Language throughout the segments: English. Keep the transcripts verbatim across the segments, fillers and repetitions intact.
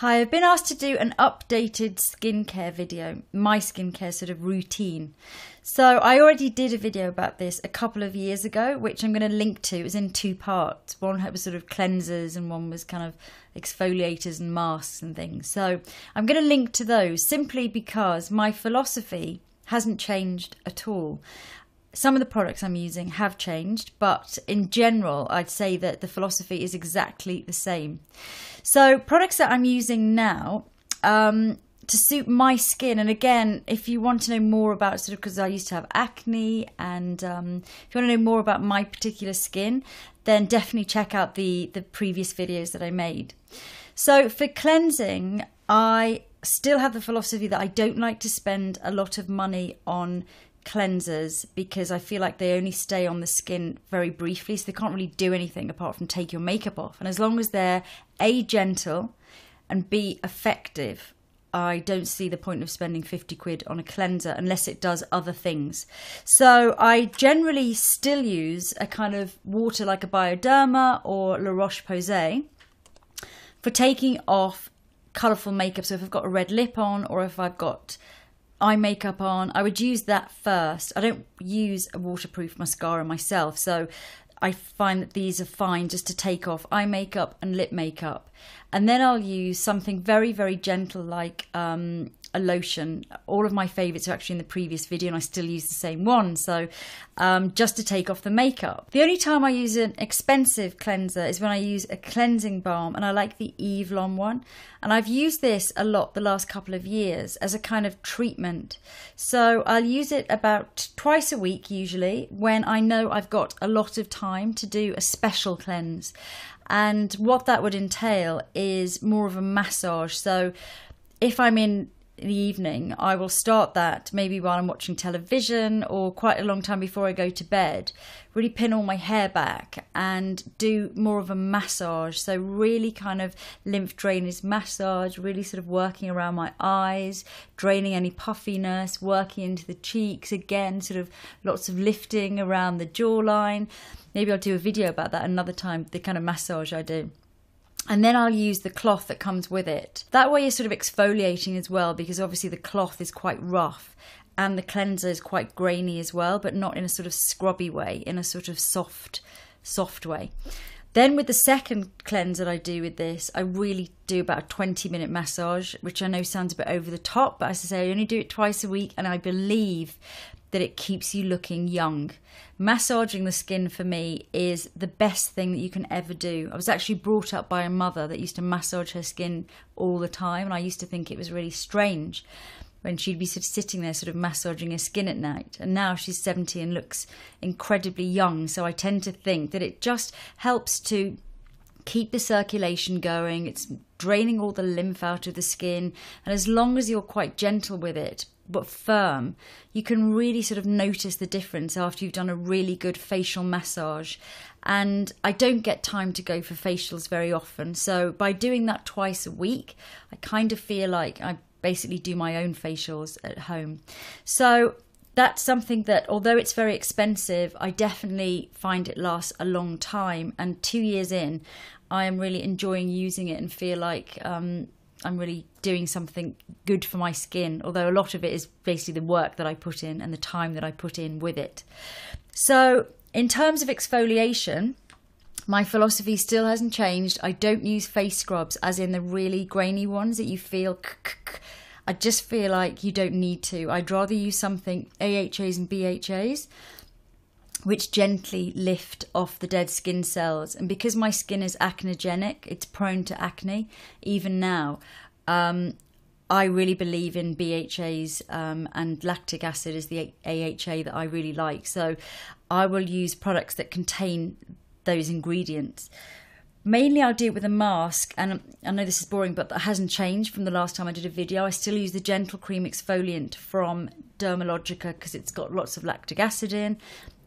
Hi, I've been asked to do an updated skincare video, my skincare sort of routine. So I already did a video about this a couple of years ago, which I'm going to link to. It was in two parts. One was sort of cleansers and one was kind of exfoliators and masks and things. So I'm going to link to those simply because my philosophy hasn't changed at all. Some of the products I'm using have changed, but in general, I'd say that the philosophy is exactly the same. So products that I'm using now um, to suit my skin. And again, if you want to know more about sort of, because I used to have acne, and um, if you want to know more about my particular skin, then definitely check out the, the previous videos that I made. So for cleansing, I still have the philosophy that I don't like to spend a lot of money on cleansers because I feel like they only stay on the skin very briefly, so they can't really do anything apart from take your makeup off. And as long as they're A, gentle, and B, effective, I don't see the point of spending fifty quid on a cleanser unless it does other things. So I generally still use a kind of water like a Bioderma or La Roche Posay for taking off colourful makeup. So if I've got a red lip on or if I've got eye makeup on, I would use that first. I don't use a waterproof mascara myself, so I find that these are fine just to take off eye makeup and lip makeup. And then I'll use something very, very gentle like um, a lotion. All of my favourites are actually in the previous video and I still use the same one, so um, just to take off the makeup. The only time I use an expensive cleanser is when I use a cleansing balm, and I like the Evelon one. And I've used this a lot the last couple of years as a kind of treatment. So I'll use it about twice a week usually when I know I've got a lot of time to do a special cleanse. And what that would entail is more of a massage. So if I'm in the evening, I will start that maybe while I'm watching television or quite a long time before I go to bed, really pin all my hair back and do more of a massage. So really kind of lymph drainage massage, really sort of working around my eyes, draining any puffiness, working into the cheeks again, sort of lots of lifting around the jawline. Maybe I'll do a video about that another time, the kind of massage I do. And then I'll use the cloth that comes with it. That way you're sort of exfoliating as well, because obviously the cloth is quite rough and the cleanser is quite grainy as well, but not in a sort of scrubby way, in a sort of soft, soft way. Then with the second cleanse that I do with this, I really do about a twenty minute massage, which I know sounds a bit over the top, but as I say, I only do it twice a week and I believe that it keeps you looking young. Massaging the skin for me is the best thing that you can ever do. I was actually brought up by a mother that used to massage her skin all the time, and I used to think it was really strange when she'd be sort of sitting there sort of massaging her skin at night. And now she's seventy and looks incredibly young. So I tend to think that it just helps to keep the circulation going. It's draining all the lymph out of the skin. And as long as you're quite gentle with it, but firm, you can really sort of notice the difference after you've done a really good facial massage. And I don't get time to go for facials very often. So by doing that twice a week, I kind of feel like I've basically do my own facials at home. So that's something that, although it's very expensive, I definitely find it lasts a long time, and two years in I am really enjoying using it and feel like um, I'm really doing something good for my skin, although a lot of it is basically the work that I put in and the time that I put in with it. So in terms of exfoliation, my philosophy still hasn't changed. I don't use face scrubs, as in the really grainy ones that you feel. I just feel like you don't need to. I'd rather use something, A H As and B H As, which gently lift off the dead skin cells. And because my skin is acnogenic, it's prone to acne, even now, um, I really believe in B H As, um, and lactic acid is the A H A that I really like. So I will use products that contain those ingredients. Mainly I'll do it with a mask, and I know this is boring, but that hasn't changed from the last time I did a video. I still use the Gentle Cream Exfoliant from Dermalogica because it's got lots of lactic acid in.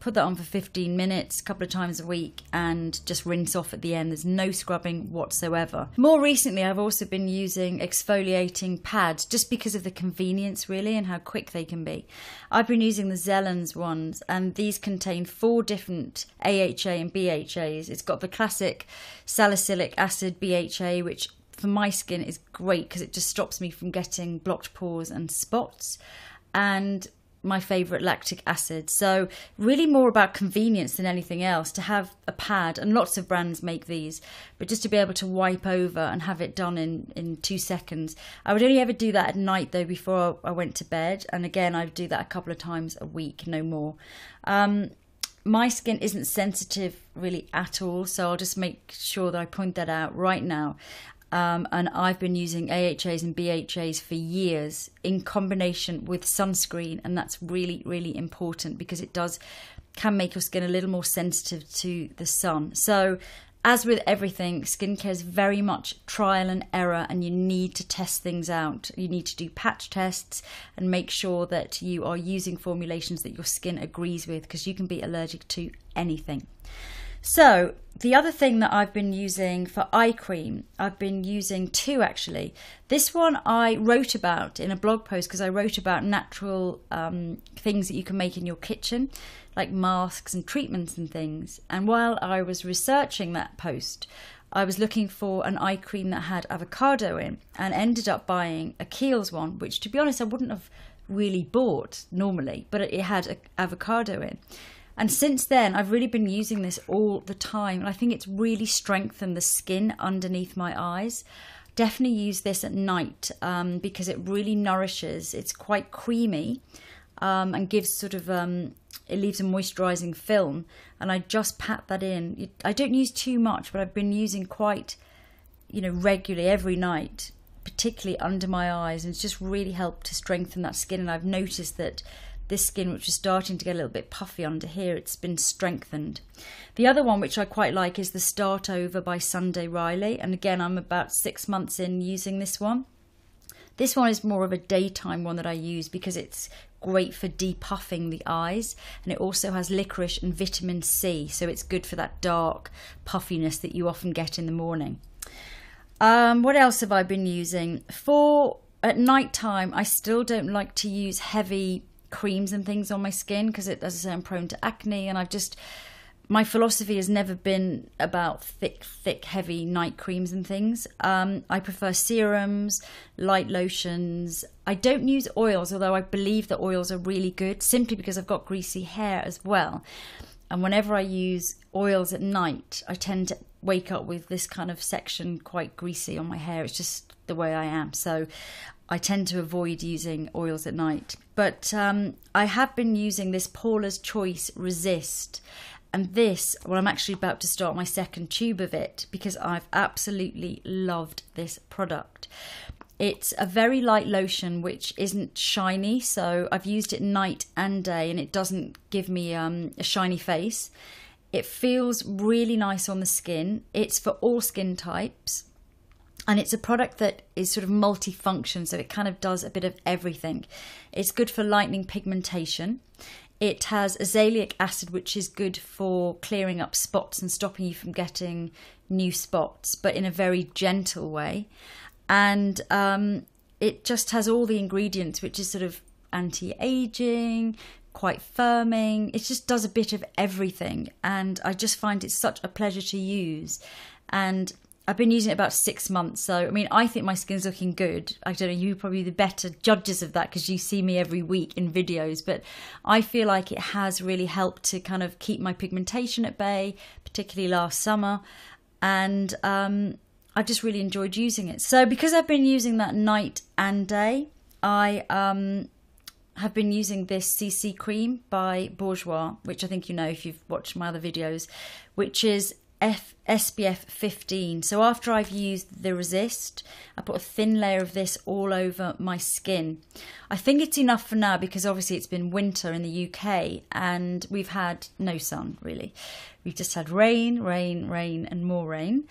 Put that on for fifteen minutes, a couple of times a week, and just rinse off at the end. There's no scrubbing whatsoever. More recently, I've also been using exfoliating pads just because of the convenience, really, and how quick they can be. I've been using the Zelens ones, and these contain four different A H A and B H As. It's got the classic salicylic acid B H A, which for my skin is great because it just stops me from getting blocked pores and spots. And my favourite, lactic acid. So really more about convenience than anything else, to have a pad, and lots of brands make these, but just to be able to wipe over and have it done in in two seconds. I would only ever do that at night though, before I went to bed, and again I do that a couple of times a week, no more. Um, my skin isn't sensitive really at all, so I'll just make sure that I point that out right now. Um, and I've been using A H As and B H As for years in combination with sunscreen, and that's really, really important because it does can make your skin a little more sensitive to the sun. So as with everything, skincare is very much trial and error, and you need to test things out. You need to do patch tests and make sure that you are using formulations that your skin agrees with, because you can be allergic to anything. So the other thing that I've been using for eye cream, I've been using two actually. This one I wrote about in a blog post because I wrote about natural um, things that you can make in your kitchen, like masks and treatments and things. And while I was researching that post, I was looking for an eye cream that had avocado in, and ended up buying a Kiehl's one, which to be honest I wouldn't have really bought normally, but it had a avocado in. And since then, I've really been using this all the time. And I think it's really strengthened the skin underneath my eyes. Definitely use this at night um, because it really nourishes. It's quite creamy um, and gives sort of, um, it leaves a moisturizing film. And I just pat that in. I don't use too much, but I've been using quite, you know, regularly every night, particularly under my eyes. And it's just really helped to strengthen that skin. And I've noticed that this skin, which is starting to get a little bit puffy under here, it's been strengthened. The other one which I quite like is the Start Over by Sunday Riley, and again I'm about six months in using this one. This one is more of a daytime one that I use because it's great for depuffing the eyes, and it also has licorice and vitamin C, so it's good for that dark puffiness that you often get in the morning. Um, what else have I been using? For at night time, I still don't like to use heavy creams and things on my skin because, as I say, I'm prone to acne, and I've just, my philosophy has never been about thick thick heavy night creams and things. um, I prefer serums, light lotions. I don't use oils, although I believe that oils are really good, simply because I've got greasy hair as well, and whenever I use oils at night I tend to wake up with this kind of section quite greasy on my hair. It's just the way I am, so I tend to avoid using oils at night. But um, I have been using this Paula's Choice Resist, and this, well, I'm actually about to start my second tube of it because I've absolutely loved this product. It's a very light lotion which isn't shiny, so I've used it night and day and it doesn't give me um, a shiny face. It feels really nice on the skin. It's for all skin types. And it's a product that is sort of multifunction, so it kind of does a bit of everything. It's good for lightening pigmentation. It has azelaic acid, which is good for clearing up spots and stopping you from getting new spots, but in a very gentle way. And um, it just has all the ingredients, which is sort of anti-aging, quite firming. It just does a bit of everything. And I just find it such a pleasure to use. And I've been using it about six months, so I mean, I think my skin's looking good. I don't know, you're probably the better judges of that because you see me every week in videos, but I feel like it has really helped to kind of keep my pigmentation at bay, particularly last summer, and um, I've just really enjoyed using it. So because I've been using that night and day, I um, have been using this C C cream by Bourjois, which I think you know if you've watched my other videos, which is S P F fifteen. So after I've used the Resist, I put a thin layer of this all over my skin. I think it's enough for now because obviously it's been winter in the U K and we've had no sun really. We've just had rain, rain, rain and more rain.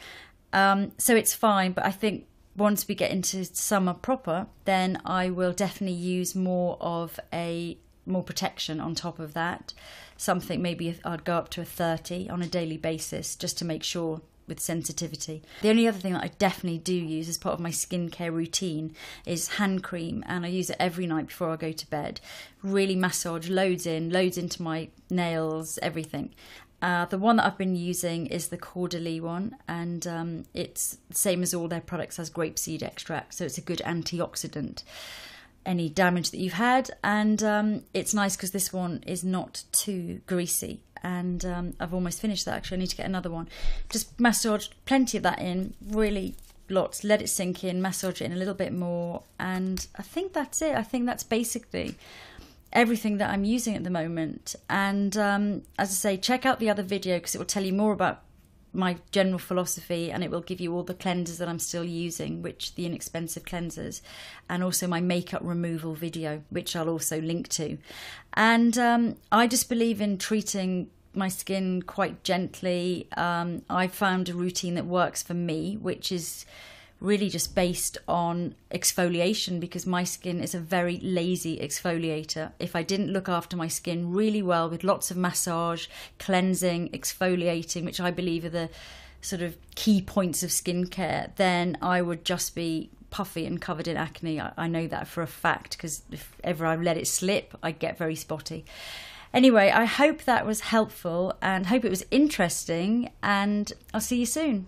Um, so it's fine, but I think once we get into summer proper, then I will definitely use more of a more protection on top of that. Something maybe I'd go up to a thirty on a daily basis just to make sure with sensitivity. The only other thing that I definitely do use as part of my skincare routine is hand cream, and I use it every night before I go to bed. Really massage loads in, loads into my nails, everything. Uh, the one that I've been using is the Caudalie one, and um, it's the same as all their products, has grapeseed extract, so it's a good antioxidant. Any damage that you've had, and um, it's nice because this one is not too greasy. And um, I've almost finished that, actually. I need to get another one. Just massage plenty of that in, really lots. Let it sink in, massage it in a little bit more, and I think that's it. I think that's basically everything that I'm using at the moment. And um, as I say, check out the other video because it will tell you more about my general philosophy, and it will give you all the cleansers that I'm still using, which the inexpensive cleansers, and also my makeup removal video, which I'll also link to. And um, I just believe in treating my skin quite gently. Um, I found a routine that works for me, which is really just based on exfoliation, because my skin is a very lazy exfoliator. If I didn't look after my skin really well with lots of massage, cleansing, exfoliating, which I believe are the sort of key points of skincare, then I would just be puffy and covered in acne. I, I know that for a fact, because if ever I let it slip, I get very spotty. Anyway, I hope that was helpful and hope it was interesting, and I'll see you soon.